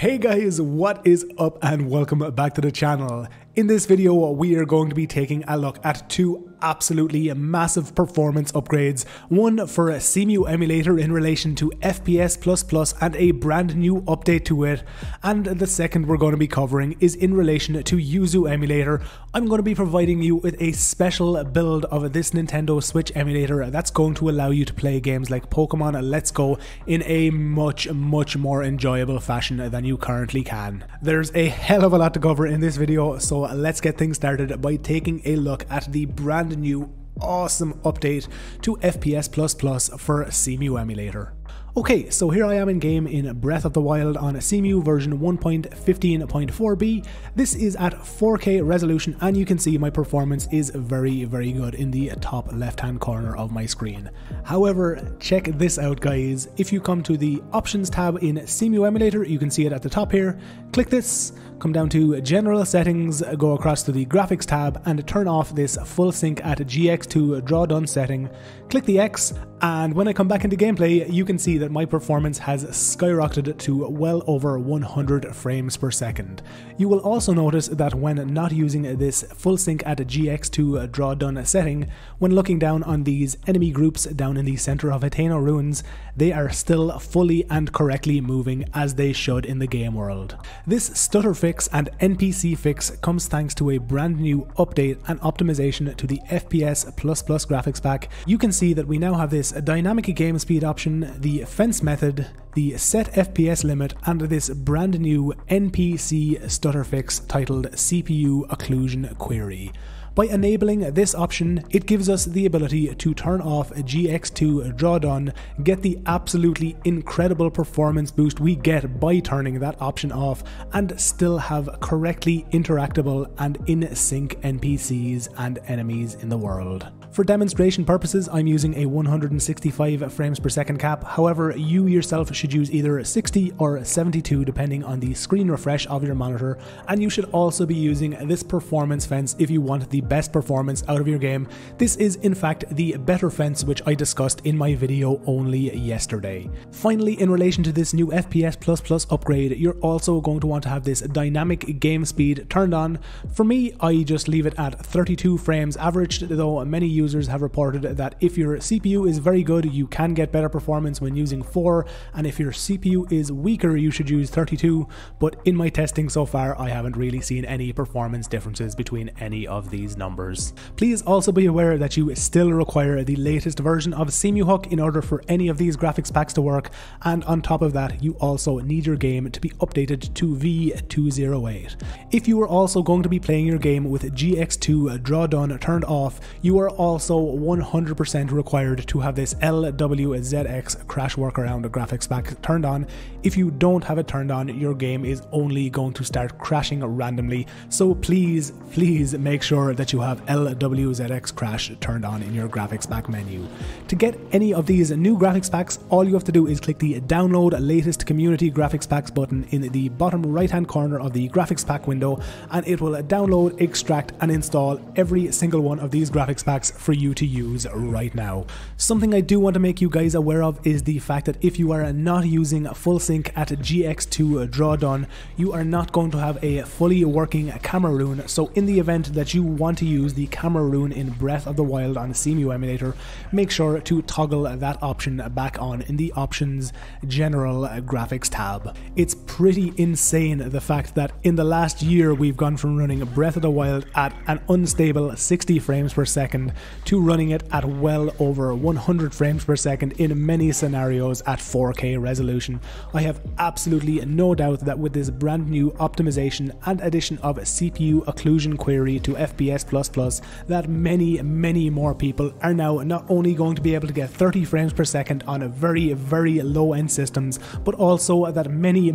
Hey guys, what is up and welcome back to the channel. In this video, we are going to be taking a look at two absolutely massive performance upgrades. One for a Cemu emulator in relation to FPS++ and a brand new update to it. And the second we're going to be covering is in relation to Yuzu emulator. I'm going to be providing you with a special build of this Nintendo Switch emulator that's going to allow you to play games like Pokemon Let's Go in a much more enjoyable fashion than you currently can. There's a hell of a lot to cover in this video, so let's get things started by taking a look at the brand new awesome update to FPS++ for Cemu emulator. Okay, so here I am in game in Breath of the Wild on Cemu version 1.15.4b. This is at 4K resolution and you can see my performance is very good in the top left hand corner of my screen. However, check this out guys, if you come to the options tab in Cemu emulator, you can see it at the top here. Click this, come down to general settings, go across to the graphics tab and turn off this full sync at GX2 draw done setting. Click the X and when I come back into gameplay, you can see that my performance has skyrocketed to well over 100 frames per second. You will also notice that when not using this full sync at GX2 draw done setting, when looking down on these enemy groups down in the center of Hateno Ruins, they are still fully and correctly moving as they should in the game world. This stutter fix and NPC fix comes thanks to a brand new update and optimization to the FPS++ graphics pack. You can see that we now have this dynamic game speed option, the fence method, the set FPS limit and this brand new NPC stutter fix titled CPU Occlusion Query. By enabling this option, it gives us the ability to turn off GX2 drawdown, get the absolutely incredible performance boost we get by turning that option off, and still have correctly interactable and in sync NPCs and enemies in the world. For demonstration purposes, I'm using a 165 frames per second cap. However, you yourself should use either 60 or 72 depending on the screen refresh of your monitor, and you should also be using this performance fence if you want the best performance out of your game. This is in fact the better fence which I discussed in my video only yesterday. Finally, in relation to this new FPS++ upgrade, you're also going to want to have this dynamic game speed turned on. For me, I just leave it at 32 frames averaged, though many users have reported that if your CPU is very good, you can get better performance when using 4, and if your CPU is weaker, you should use 32, but in my testing so far, I haven't really seen any performance differences between any of these numbers. Please also be aware that you still require the latest version of CemuHook in order for any of these graphics packs to work, and on top of that, you also need your game to be updated to V208. If you are also going to be playing your game with GX2 drawdown turned off, you are also 100% required to have this LWZX crash workaround graphics pack turned on. If you don't have it turned on, your game is only going to start crashing randomly, so please make sure that you have LWZX crash turned on in your graphics pack menu. To get any of these new graphics packs, all you have to do is click the download latest community graphics packs button in the bottom right hand corner of the graphics pack window, and it will download, extract and install every single one of these graphics packs for you to use right now. Something I do want to make you guys aware of is the fact that if you are not using full sync at GX2 drawdown, you are not going to have a fully working camera rune, so in the event that you want to use the camera rune in Breath of the Wild on Cemu emulator, make sure to toggle that option back on in the options general graphics tab. It's pretty insane the fact that in the last year we've gone from running Breath of the Wild at an unstable 60 frames per second to running it at well over 100 frames per second in many scenarios at 4K resolution. I have absolutely no doubt that with this brand new optimization and addition of CPU occlusion query to FPS++, that many more people are now not only going to be able to get 30 frames per second on a very low end systems, but also that many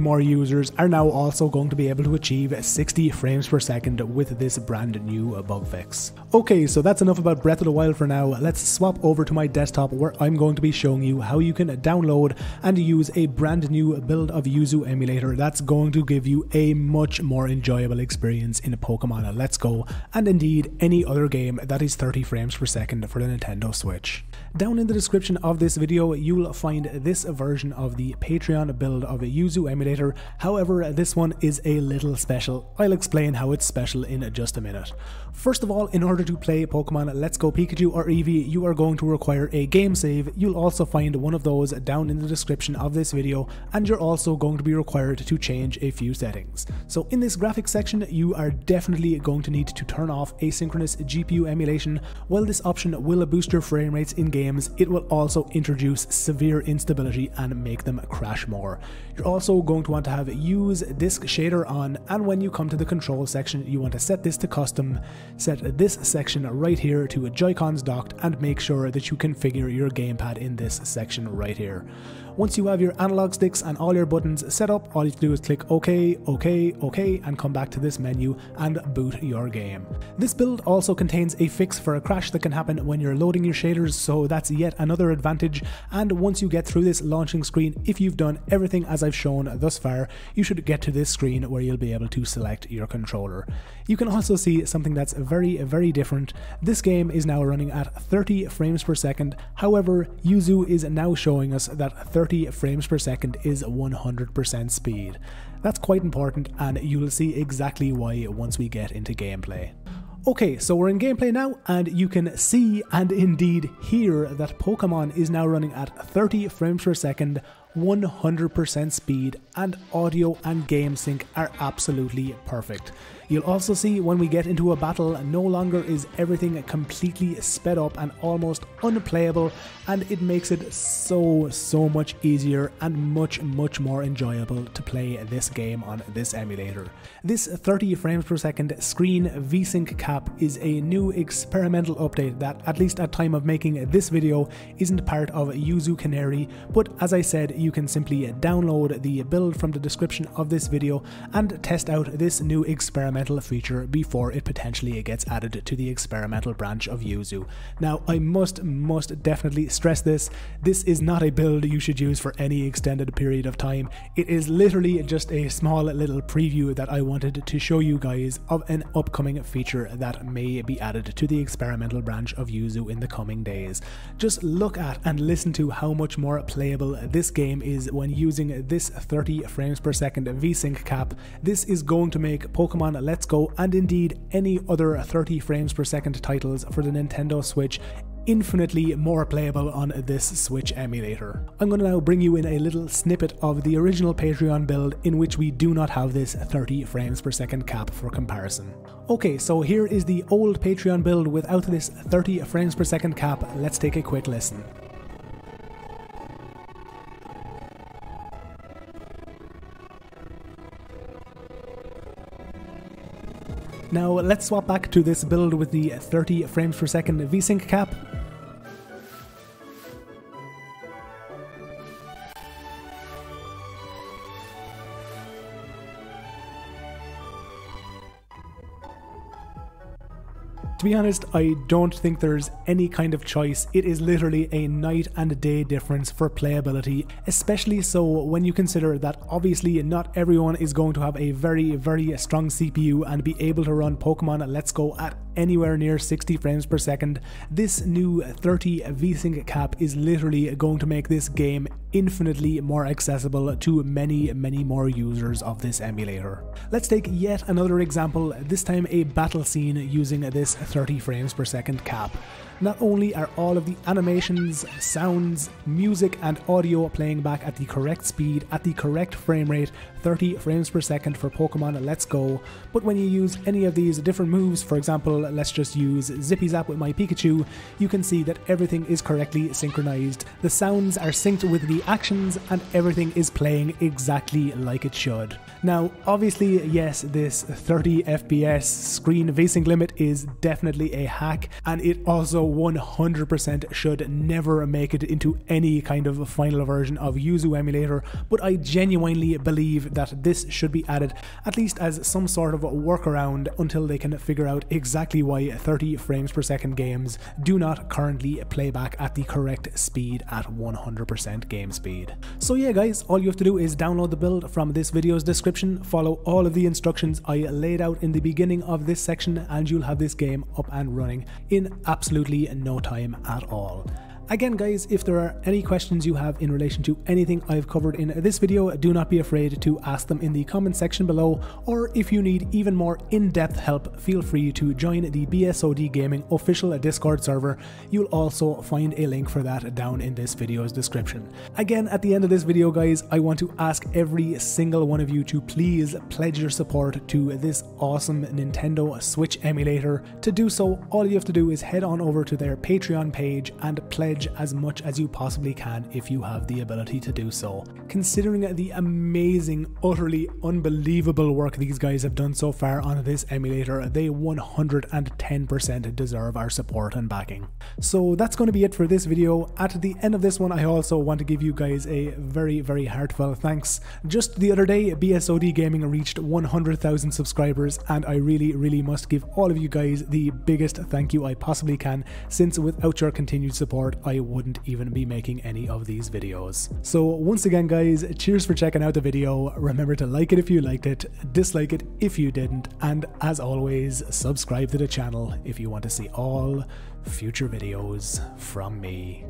more users are now also going to be able to achieve 60 frames per second with this brand new bug fix. Okay, so that's enough enough about Breath of the Wild for now. Let's swap over to my desktop where I'm going to be showing you how you can download and use a brand new build of Yuzu emulator that's going to give you a much more enjoyable experience in Pokemon Let's Go, and indeed any other game that is 30 frames per second for the Nintendo Switch. Down in the description of this video you'll find this version of the Patreon build of a Yuzu emulator. However, this one is a little special. I'll explain how it's special in just a minute. First of all, in order to play Pokemon Let's Go Pikachu or Eevee, you are going to require a game save. You'll also find one of those down in the description of this video, and you're also going to be required to change a few settings. So in this graphics section you are definitely going to need to turn off asynchronous GPU emulation. While this option will boost your frame rates in games, it will also introduce severe instability and make them crash more. You're also going to want to have use disk shader on, and when you come to the control section you want to set this to custom. Set this section right here to Joy-Cons docked, and make sure that you configure your gamepad in this section right here. Once you have your analog sticks and all your buttons set up, all you have to do is click OK, OK, OK, and come back to this menu and boot your game. This build also contains a fix for a crash that can happen when you're loading your shaders, so that's yet another advantage. And once you get through this launching screen, if you've done everything as I've shown thus far, you should get to this screen where you'll be able to select your controller. You can also see something that's very, very different. This game is now running at 30 frames per second. However, Yuzu is now showing us that 30 frames per second is 100% speed. That's quite important, and you'll see exactly why once we get into gameplay. Okay, so we're in gameplay now, and you can see and indeed hear that Pokemon is now running at 30 frames per second, 100% speed, and audio and game sync are absolutely perfect. You'll also see when we get into a battle, no longer is everything completely sped up and almost unplayable, and it makes it so much easier and much more enjoyable to play this game on this emulator. This 30 frames per second screen VSync cap is a new experimental update that, at least at time of making this video, isn't part of Yuzu Canary, but as I said, you can simply download the build from the description of this video and test out this new experimental feature before it potentially gets added to the experimental branch of Yuzu. Now, I must definitely stress this. This is not a build you should use for any extended period of time. It is literally just a small little preview that I wanted to show you guys of an upcoming feature that may be added to the experimental branch of Yuzu in the coming days. Just look at and listen to how much more playable this game is when using this 30 frames per second VSync cap. This is going to make Pokemon Let's Go, and indeed any other 30 frames per second titles for the Nintendo Switch, infinitely more playable on this Switch emulator. I'm going to now bring you in a little snippet of the original Patreon build in which we do not have this 30 frames per second cap for comparison. Okay, so here is the old Patreon build without this 30 frames per second cap. Let's take a quick listen. Now let's swap back to this build with the 30 frames per second VSync cap. To be honest, I don't think there's any kind of choice. It is literally a night and day difference for playability, especially so when you consider that obviously not everyone is going to have a very strong CPU and be able to run Pokemon Let's Go at anywhere near 60 frames per second. This new 30 VSync cap is literally going to make this game infinitely more accessible to many more users of this emulator. Let's take yet another example, this time a battle scene using this 30 frames per second cap. Not only are all of the animations, sounds, music and audio playing back at the correct speed, at the correct frame rate, 30 frames per second for Pokemon Let's Go, but when you use any of these different moves, for example, let's just use Zippy Zap with my Pikachu, you can see that everything is correctly synchronized. The sounds are synced with the actions and everything is playing exactly like it should. Now, obviously, yes, this 30 FPS screen VSync limit is definitely a hack, and it also 100% should never make it into any kind of final version of Yuzu emulator, but I genuinely believe that this should be added at least as some sort of workaround until they can figure out exactly why 30 frames per second games do not currently play back at the correct speed at 100% game speed. So yeah guys, all you have to do is download the build from this video's description, follow all of the instructions I laid out in the beginning of this section, and you'll have this game up and running in absolutely no time at all. Again guys, if there are any questions you have in relation to anything I've covered in this video, do not be afraid to ask them in the comment section below, or if you need even more in-depth help, feel free to join the BSOD Gaming official Discord server. You'll also find a link for that down in this video's description. Again, at the end of this video guys, I want to ask every single one of you to please pledge your support to this awesome Nintendo Switch emulator. To do so, all you have to do is head on over to their Patreon page and pledge as much as you possibly can if you have the ability to do so. Considering the amazing, utterly unbelievable work these guys have done so far on this emulator, they 110% deserve our support and backing. So that's going to be it for this video. At the end of this one, I also want to give you guys a very heartfelt thanks. Just the other day, BSOD Gaming reached 100,000 subscribers, and I really must give all of you guys the biggest thank you I possibly can, since without your continued support, I wouldn't even be making any of these videos. So once again guys, cheers for checking out the video. Remember to like it if you liked it, dislike it if you didn't, and as always, subscribe to the channel if you want to see all future videos from me.